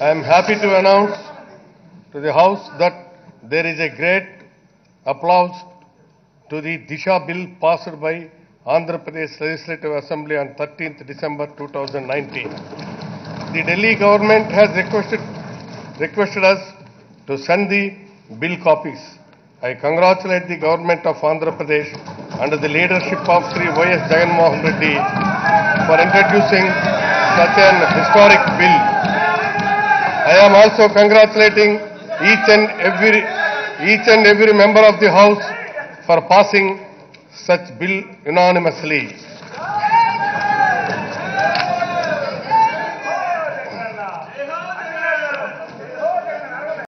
I am happy to announce to the House that there is a great applause to the Disha Bill passed by Andhra Pradesh Legislative Assembly on 13th December 2019. The Delhi government has requested us to send the bill copies. I congratulate the government of Andhra Pradesh under the leadership of Sri YS Jaganmohan Reddy for introducing such an historic bill. I am also congratulating each and every member of the House for passing such bill unanimously.